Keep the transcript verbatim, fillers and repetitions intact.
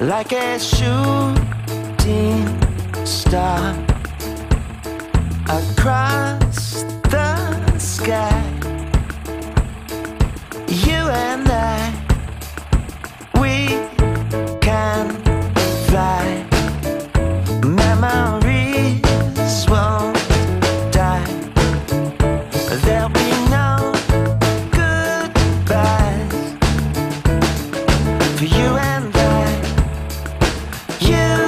Like a shooting star across the sky, you and I, we can fly. Memories won't die. There'll be no goodbyes for you and I. You